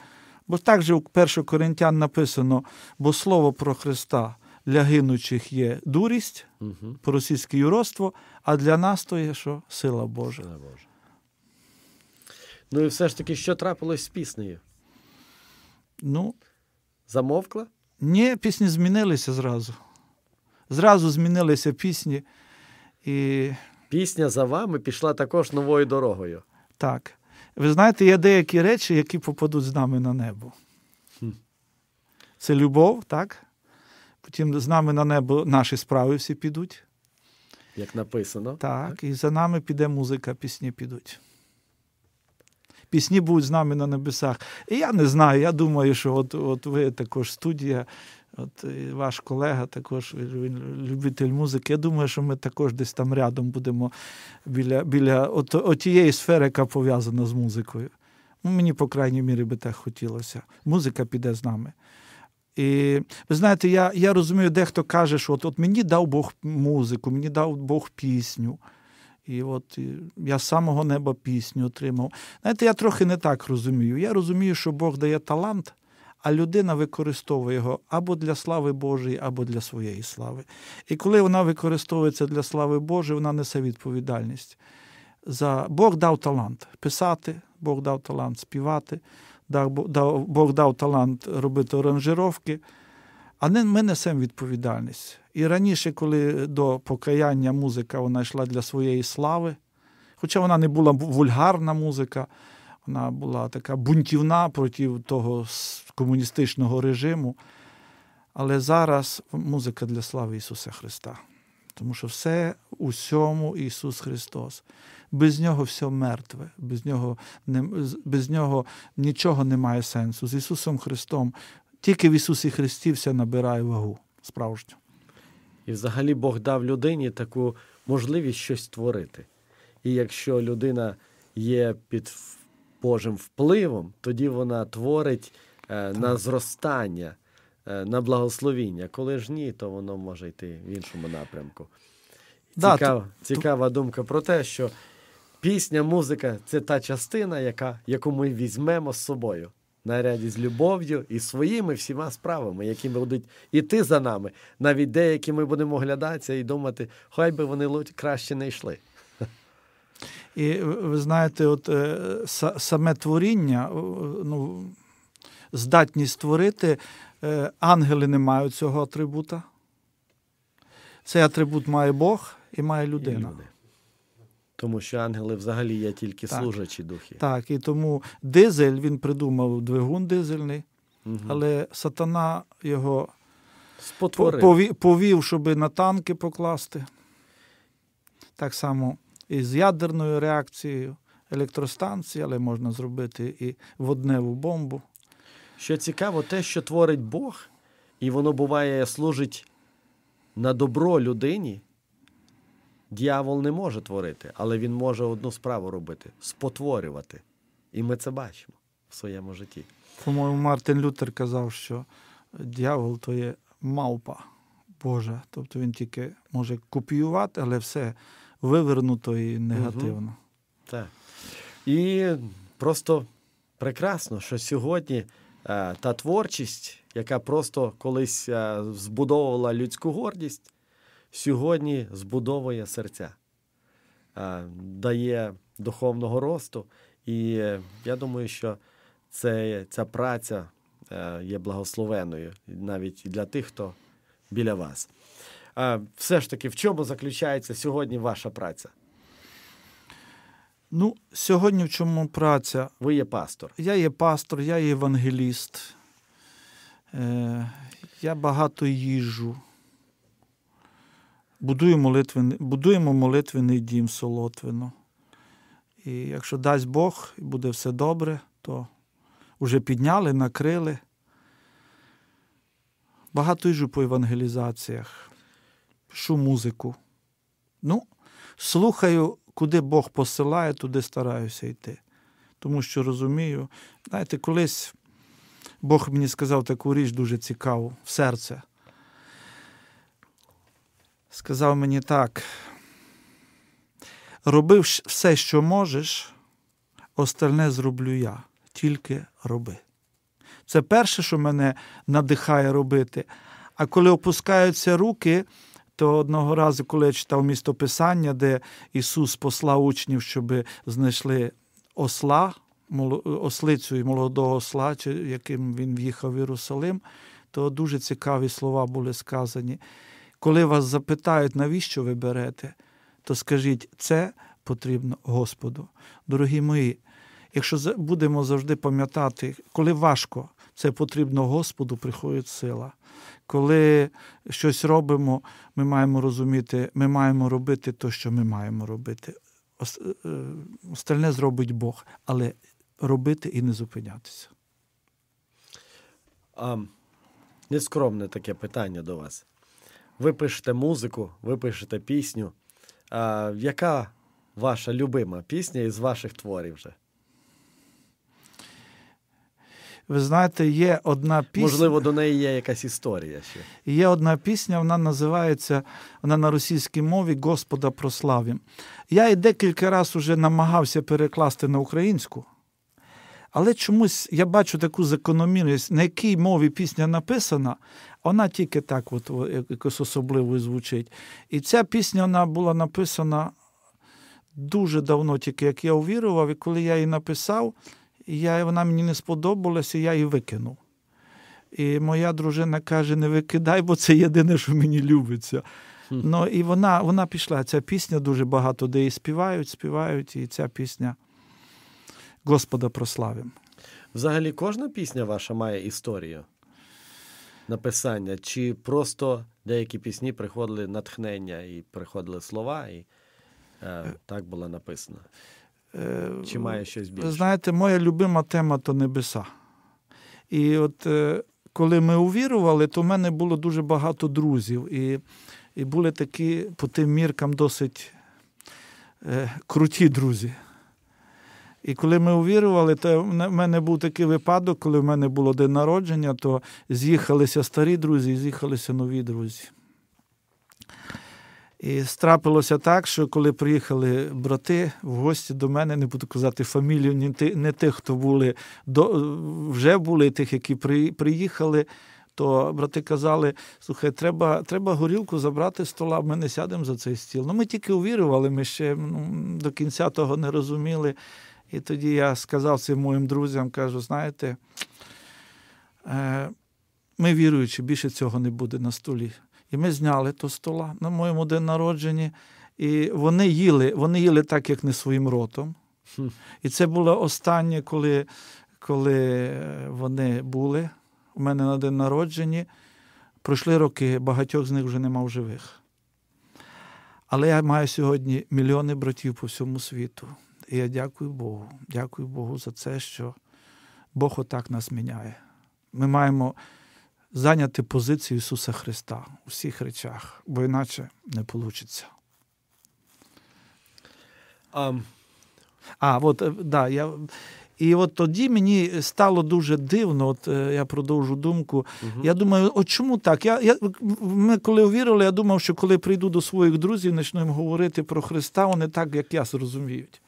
Бо так же у Першокоринтян написано, бо слово про Христа – для гинучих є дурість, угу. по-російськи юродство, а для нас то є що? Сила Божа. Сила Божа. Ну і все ж таки, що трапилось з піснею? Ну, замовкла? Ні, пісні змінилися зразу. Зразу змінилися пісні. І... пісня за вами пішла також новою дорогою. Так. Ви знаєте, є деякі речі, які попадуть з нами на небо. Хм. Це любов, так? Потім з нами на небо наші справи всі підуть. Як написано. Так, так, і за нами піде музика, пісні підуть. Пісні будуть з нами на небесах. І я не знаю, я думаю, що от, от ви також студія, от ваш колега також, любитель музики. Я думаю, що ми також десь там рядом будемо біля, біля от, от тієї сфери, яка пов'язана з музикою. Ну, мені, по крайній мірі, би так хотілося. Музика піде з нами. І, ви знаєте, я, я розумію, дехто каже, що от, от мені дав Бог музику, мені дав Бог пісню. І от і я з самого неба пісню отримав. Знаєте, я трохи не так розумію. Я розумію, що Бог дає талант, а людина використовує його або для слави Божої, або для своєї слави. І коли вона використовується для слави Божої, вона несе відповідальність. За... Бог дав талант писати, Бог дав талант співати. Бог дав талант робити оранжировки, А ми несемо відповідальність. І раніше, коли до покаяння музика вона йшла для своєї слави, хоча вона не була вульгарна музика, вона була така бунтівна проти того комуністичного режиму, але зараз музика для слави Ісуса Христа. Тому що все у всьому Ісус Христос. Без Нього все мертве, без Нього, не, без Нього нічого не має сенсу. З Ісусом Христом, тільки в Ісусі Христі все набирає вагу справжню. І взагалі Бог дав людині таку можливість щось творити. І якщо людина є під Божим впливом, тоді вона творить е, на зростання, е, на благословіння. Коли ж ні, то воно може йти в іншому напрямку. Да, Цікав, то, цікава то... думка про те, що пісня, музика – це та частина, яка, яку ми візьмемо з собою. Наряді з любов'ю і своїми всіма справами, які будуть іти за нами. Навіть деякі ми будемо оглядатися і думати, хай би вони краще не йшли. І ви знаєте, от саме творіння, ну, здатність творити, ангели не мають цього атрибута. Цей атрибут має Бог і має людина. І тому що ангели взагалі є тільки так, служачі духи. Так, і тому дизель, він придумав двигун дизельний, угу. але сатана його повів, повів, щоб на танки покласти. Так само і з ядерною реакцією електростанції, але можна зробити і водневу бомбу. Що цікаво, те, що творить Бог, і воно буває служить на добро людині, дьявол не може творити, але він може одну справу робити – спотворювати. І ми це бачимо в своєму житті. По-моєму, Мартин Лютер казав, що дьявол – то є мавпа Божа. Тобто він тільки може копіювати, але все вивернуто і негативно. Угу. Так. І просто прекрасно, що сьогодні е, та творчість, яка просто колись е, збудовувала людську гордість, сьогодні збудовує серця, дає духовного росту. І я думаю, що це, ця праця є благословеною навіть для тих, хто біля вас. Все ж таки, в чому заключається сьогодні ваша праця? Ну, сьогодні в чому праця? Ви є пастор. Я є пастор, я є евангеліст. Я багато їжджу. Будуємо молитвений, будуємо молитвений дім Солотвино. І якщо дасть Бог, і буде все добре, то вже підняли, накрили. Багато їжджу по евангелізаціях, пишу музику. Ну, слухаю, куди Бог посилає, туди стараюся йти. Тому що розумію, знаєте, колись Бог мені сказав таку річ дуже цікаву, в серце. Сказав мені так: роби все, що можеш, остальне зроблю я, тільки роби. Це перше, що мене надихає робити. А коли опускаються руки, то одного разу, коли я читав містописання, де Ісус послав учнів, щоб знайшли осла, ослицю і молодого осла, яким він в'їхав в Єрусалим, то дуже цікаві слова були сказані. Коли вас запитають, навіщо ви берете, то скажіть, це потрібно Господу. Дорогі мої, якщо будемо завжди пам'ятати, коли важко, це потрібно Господу, приходить сила. Коли щось робимо, ми маємо розуміти, ми маємо робити те, що ми маємо робити. Остальне зробить Бог, але робити і не зупинятися. А, нескромне таке питання до вас. Ви пишете музику, ви пишете пісню. А, яка ваша любима пісня із ваших творів вже? Ви знаєте, є одна пісня... Можливо, до неї є якась історія ще. Є одна пісня, вона називається, вона на російській мові «Господа прославім». Я і декілька разів вже намагався перекласти на українську, але чомусь я бачу таку закономірність, на якій мові пісня написана, вона тільки так от, якось особливо звучить. І ця пісня вона була написана дуже давно, тільки як я увірував, і коли я її написав, я, вона мені не сподобалася, і я її викинув. І моя дружина каже, не викидай, бо це єдине, що мені любиться. Mm. Ну, і вона, вона пішла. Ця пісня дуже багато, де її співають, співають, і ця пісня Господа прославим. Взагалі кожна пісня ваша має історію написання? Чи просто деякі пісні приходили натхнення і приходили слова, і е, так було написано? Чи має щось більше? Знаєте, моя любима тема – то небеса. І от коли ми увірували, то в мене було дуже багато друзів. І, і були такі, по тим міркам, досить е, круті друзі. І коли ми увірували, то в мене був такий випадок, коли в мене було день народження, то з'їхалися старі друзі і з'їхалися нові друзі. І страпилося так, що коли приїхали брати в гості до мене, не буду казати фамілію, не тих, хто були, до, вже були, тих, які при, приїхали, то брати казали, слухай, треба, треба горілку забрати з стола, ми не сядемо за цей стіл. Ну, ми тільки увірували, ми ще ну, до кінця того не розуміли. І тоді я сказав цим моїм друзям, кажу, знаєте, ми віруючи, більше цього не буде на столі. І ми зняли то стола на моєму день народження, і вони їли, вони їли так, як не своїм ротом. І це було останнє, коли, коли вони були у мене на день народження. Пройшли роки, багатьох з них вже нема в живих. Але я маю сьогодні мільйони братів по всьому світу. І я дякую Богу, дякую Богу за це, що Бог отак нас міняє. Ми маємо зайняти позицію Ісуса Христа у всіх речах, бо іначе не вийде. Um. А, от, да, я... І от тоді мені стало дуже дивно, от я продовжу думку, uh-huh. я думаю, от чому так? Я, я, ми коли увірили, я думав, що коли прийду до своїх друзів, почну їм говорити про Христа, вони так, як я, зрозуміють.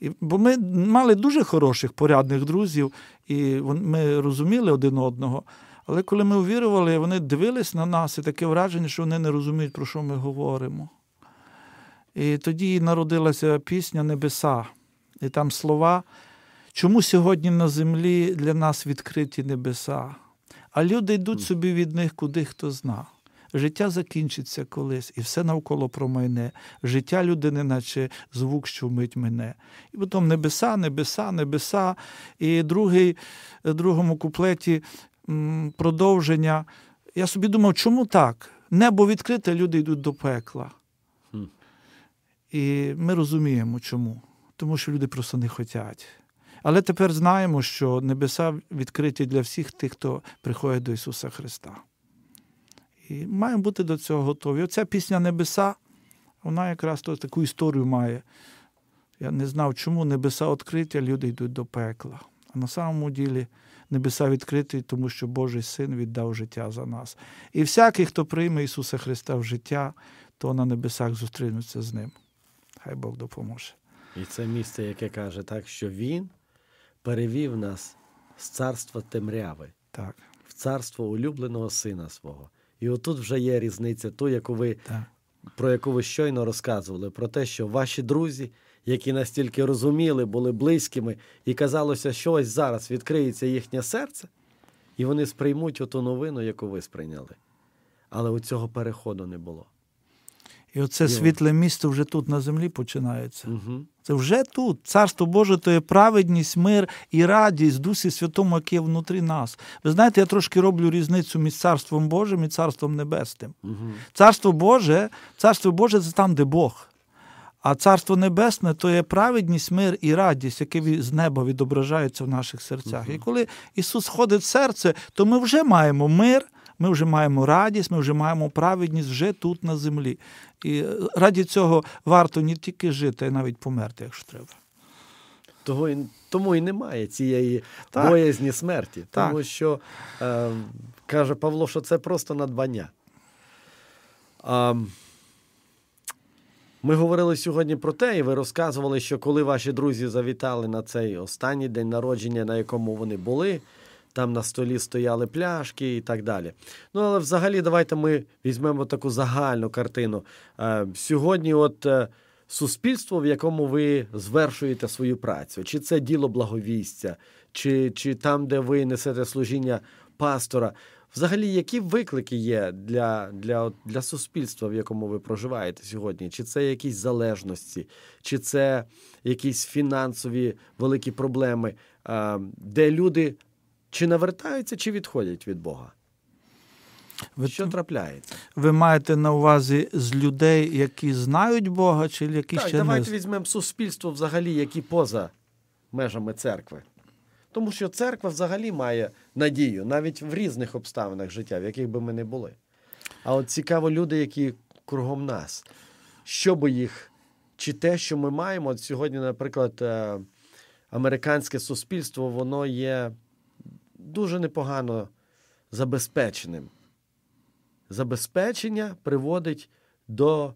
І, бо ми мали дуже хороших, порядних друзів, і ми розуміли один одного. Але коли ми увірували, вони дивились на нас, і таке враження, що вони не розуміють, про що ми говоримо. І тоді народилася пісня «Небеса». І там слова «Чому сьогодні на землі для нас відкриті небеса? А люди йдуть собі від них, куди хто зна. Життя закінчиться колись, і все навколо промайне. Життя людини, наче звук, що вмить мине». І потім «Небеса, небеса, небеса». І другий, в другому куплеті продовження. Я собі думав, чому так? Небо відкрите, люди йдуть до пекла. Mm. І ми розуміємо, чому. Тому що люди просто не хочуть. Але тепер знаємо, що небеса відкриті для всіх тих, хто приходить до Ісуса Христа. І маємо бути до цього готові. Оця пісня «Небеса», вона якраз таку історію має. Я не знав, чому небеса відкриті, а люди йдуть до пекла. А на самому ділі небеса відкриті, тому що Божий Син віддав життя за нас. І всякий, хто прийме Ісуса Христа в життя, то на небесах зустрінуться з Ним. Хай Бог допоможе. І це місце, яке каже так, що Він перевів нас з царства темряви, так, в царство улюбленого Сина свого. І отут вже є різниця, ту, яку ви, так, про яку ви щойно розказували, про те, що ваші друзі, які настільки розуміли, були близькими, і казалося, що ось зараз відкриється їхнє серце, і вони сприймуть оту новину, яку ви сприйняли. Але у цього переходу не було. І оце і світле місто вже тут на землі починається. Угу. Це вже тут. Царство Боже – то є праведність, мир і радість Дусі Святому, яке є внутрі нас. Ви знаєте, я трошки роблю різницю між Царством Божим і Царством Небесним. Угу. Царство Боже, Царство Боже – це там, де Бог. А Царство Небесне – то є праведність, мир і радість, яке з неба відображається в наших серцях. Uh-huh. І коли Ісус ходить в серце, то ми вже маємо мир, ми вже маємо радість, ми вже маємо праведність вже тут на землі. І раді цього варто не тільки жити, а навіть померти, якщо треба. Того і, тому і немає цієї так. боязні смерті. Так. Тому що, е, каже Павло, що це просто надбання. А... Ми говорили сьогодні про те, і ви розказували, що коли ваші друзі завітали на цей останній день народження, на якому вони були, там на столі стояли пляшки і так далі. Ну, але взагалі давайте ми візьмемо таку загальну картину. Сьогодні от суспільство, в якому ви звершуєте свою працю, чи це діло благовістя, чи, чи там, де ви несете служіння пастора. Взагалі, які виклики є для, для, для суспільства, в якому ви проживаєте сьогодні? Чи це якісь залежності, чи це якісь фінансові великі проблеми, де люди чи навертаються, чи відходять від Бога? Ви, що трапляється? Ви маєте на увазі з людей, які знають Бога, чи які так, ще не... Так, давайте візьмемо суспільство взагалі, які поза межами церкви. Тому що церква взагалі має надію, навіть в різних обставинах життя, в яких би ми не були. А от цікаво люди, які кругом нас. Що би їх... Чи те, що ми маємо? От сьогодні, наприклад, американське суспільство, воно є дуже непогано забезпеченим. Забезпечення приводить до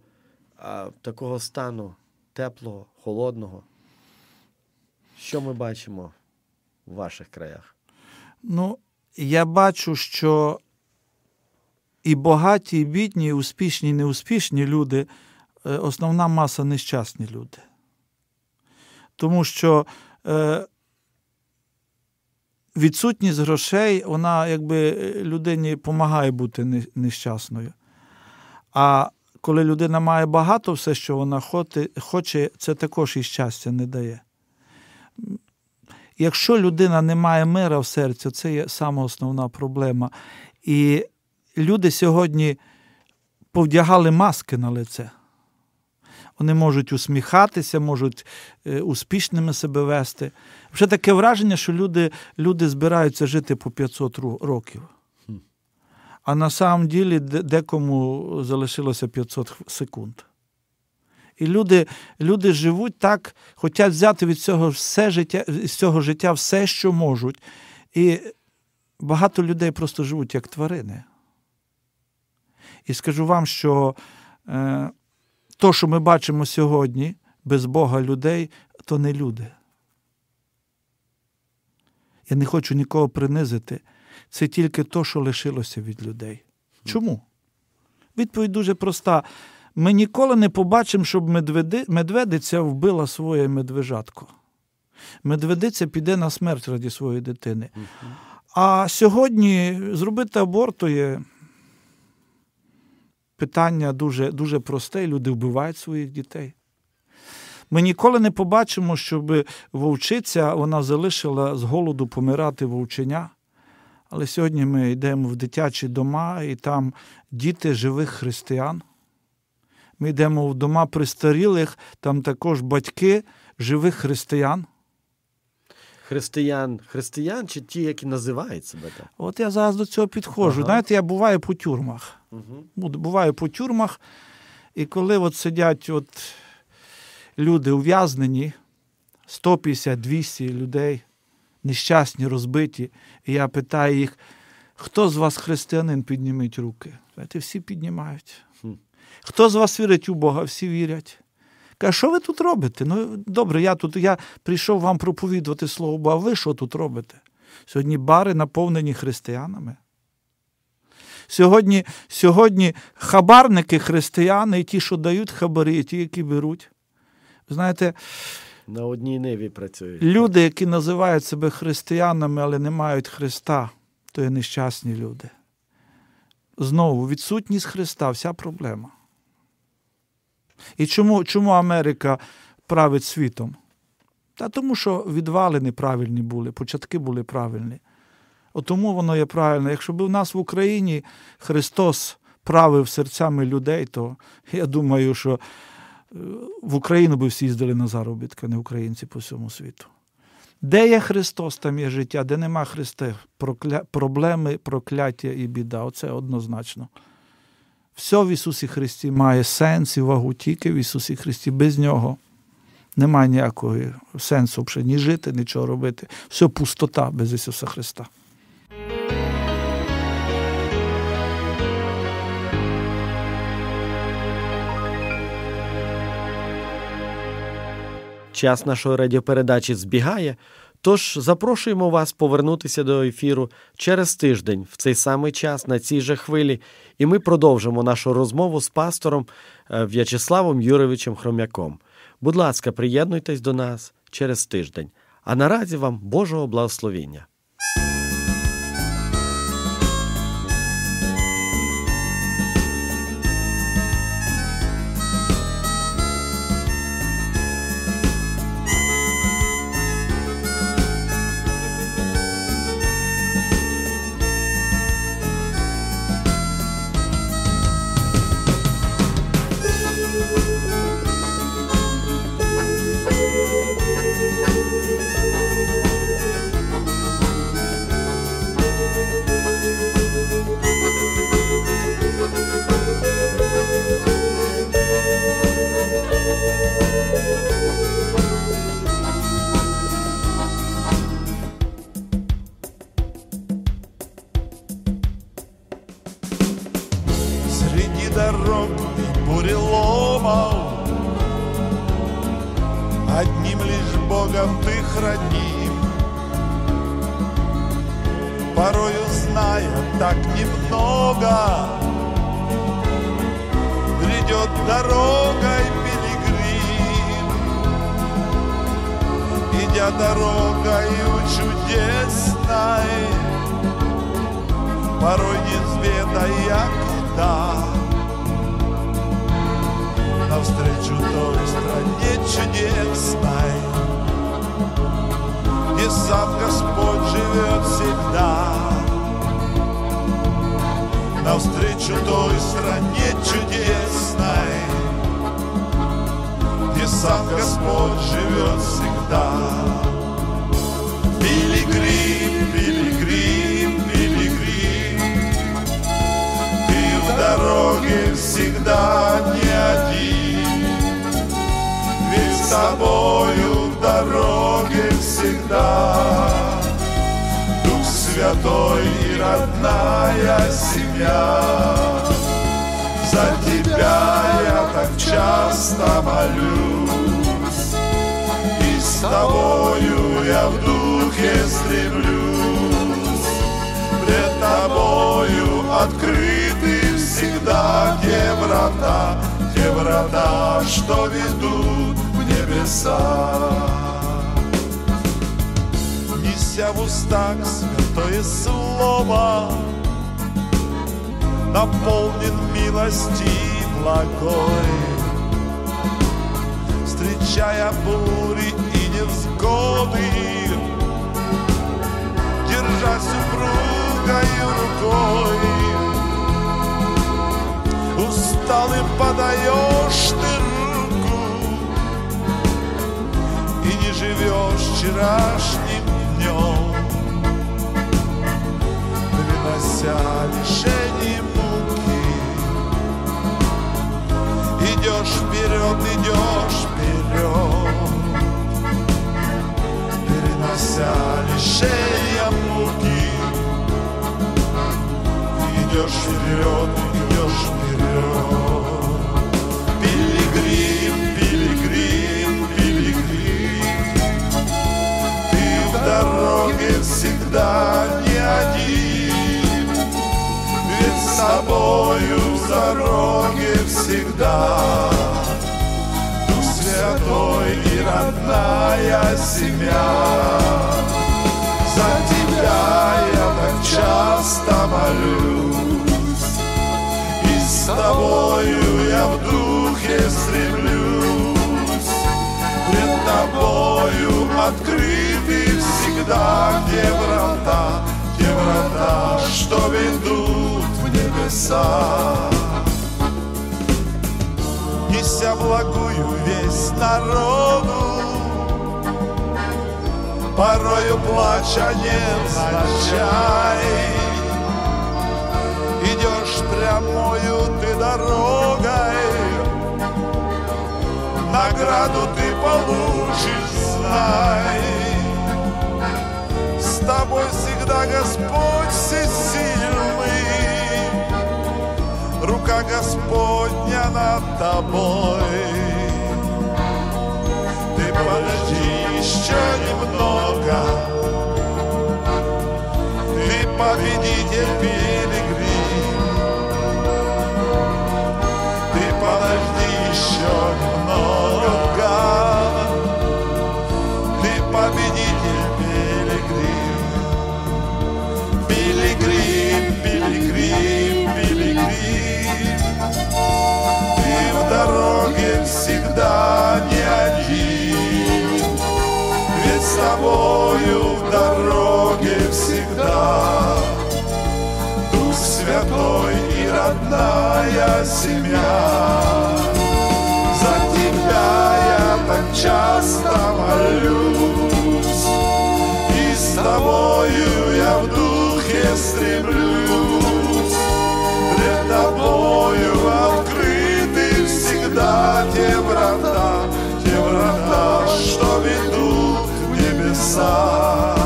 а, такого стану теплого, холодного. Що ми бачимо в ваших краях? Ну, я бачу, що і багаті, і бідні, і успішні, і неуспішні люди, основна маса нещасні люди. Тому що е, відсутність грошей, вона якби людині допомагає бути нещасною. А коли людина має багато, все, що вона хоче, це також і щастя не дає. Якщо людина не має мира в серці, це є сама основна проблема. І люди сьогодні повдягали маски на лице. Вони можуть усміхатися, можуть успішними себе вести. Вже таке враження, що люди, люди збираються жити по п'ятсот років. А на самом ділі декому залишилося п'ятсот секунд. І люди, люди живуть так, хочуть взяти від цього все життя, з цього життя все, що можуть. І багато людей просто живуть як тварини. І скажу вам, що... Е, То, що ми бачимо сьогодні, без Бога людей, то не люди. Я не хочу нікого принизити. Це тільки то, що лишилося від людей. Чому? Відповідь дуже проста. Ми ніколи не побачимо, щоб медведи, медведиця вбила своє медвежатко. Медведиця піде на смерть раді своєї дитини. А сьогодні зробити аборт то є... Питання дуже, дуже просте, люди вбивають своїх дітей. Ми ніколи не побачимо, щоб вовчиця, вона залишила з голоду помирати вовченя. Але сьогодні ми йдемо в дитячі дома, і там діти живих християн. Ми йдемо в дома престарілих, там також батьки живих християн. Християн, християн чи ті, які називають себе так? От я зараз до цього підходжу. Ага. Знаєте, я буваю по тюрмах. Угу. Буваю по тюрмах, і коли от сидять от люди ув'язнені, сто п'ятдесят - двісті людей, нещасні, розбиті, і я питаю їх, хто з вас християнин, підніміть руки. Знаєте, всі піднімають. Хм. Хто з вас вірить у Бога, всі вірять. А що ви тут робите? Ну, добре, я тут, я прийшов вам проповідувати Слово Бога, а ви що тут робите? Сьогодні бари наповнені християнами. Сьогодні, сьогодні хабарники християни, і ті, що дають хабарі, і ті, які беруть. Знаєте, на одній ниві працюють. Люди, які називають себе християнами, але не мають Христа, то є нещасні люди. Знову, відсутність Христа, вся проблема. І чому, чому Америка править світом? Та тому, що відвали неправильні були, початки були правильні. От тому воно є правильне. Якщо б у нас в Україні Христос правив серцями людей, то я думаю, що в Україну би всі їздили на заробітки, а не українці по всьому світу. Де є Христос, там є життя, де нема Христа, прокля... проблеми, прокляття і біда. Оце однозначно. Все в Ісусі Христі має сенс і вагу тільки в Ісусі Христі. Без Нього немає ніякого сенсу ні жити, нічого робити. Все пустота без Ісуса Христа. Час нашої радіопередачі збігає, тож запрошуємо вас повернутися до ефіру через тиждень, в цей самий час, на цій же хвилі, і ми продовжимо нашу розмову з пастором В'ячеславом Юревичем Хромяком. Будь ласка, приєднуйтесь до нас через тиждень. А наразі вам Божого благословіння. буреломов. Одним лишь Богом ты храним, порою зная так немного, придет дорогой пилигрим, идя дорогою чудесной, порой не ведая куда, навстречу той стране чудесной, и сам Господь живет всегда. Навстречу той стране чудесной, и сам Господь живет всегда. Пилигрим, пилигрим, пилигрим, ты в дороге всегда не один. Ведь с тобою в дороге всегда Дух Святой и родная семья. За тебя я так часто молюсь, и с тобою я в духе стремлюсь. Пред тобою открыты всегда те врата, те врата, что ведут в небеса. Неся в устах святое слово, наполнен милости благой, встречая бури и невзгоды, держа супругою рукой, усталым подаешь ты руку и не живешь вчерашним днем, принося лишения муки. Идешь вперед, идешь вперед, перенося лишения муки. Идешь вперед, идешь вперед. Пилигрим, пилигрим, пилигрим, ты в дороге всегда не один, ведь с тобою в дороге всегда Дух Святой и родная семья. За тебя я так часто молюсь, с тобою я в духе стремлюсь, пред тобою открыты всегда те врата, те врата, что ведут в небеса. Неся благую весть народу, порою плача невзначай, идешь прямою ты дорогой, награду ты получишь, знай. С тобой всегда Господь всесильный, рука Господня над тобой. Ты подожди еще немного, ты победитель пилигрим. Подожди еще немного, ты победитель пилигрим. Пилигрим, пилигрим, пилигрим, ты в дороге всегда не один, ведь с тобою в дороге всегда Дух Святой и родная семья. За тебя я так часто молюсь, и с тобою я в духе стремлюсь. Пред тобою открыты всегда те врата, те врата, что ведут в небеса.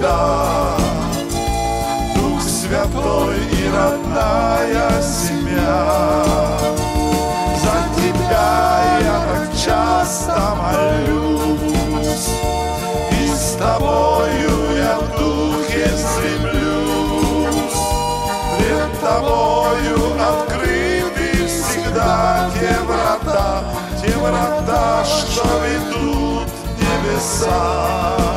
всегда. Дух Святой и родная семья, за тебя я так часто молюсь, и с тобою я в духе стремлюсь. Пред тобою открыты всегда те врата, те врата, что ведут в небеса.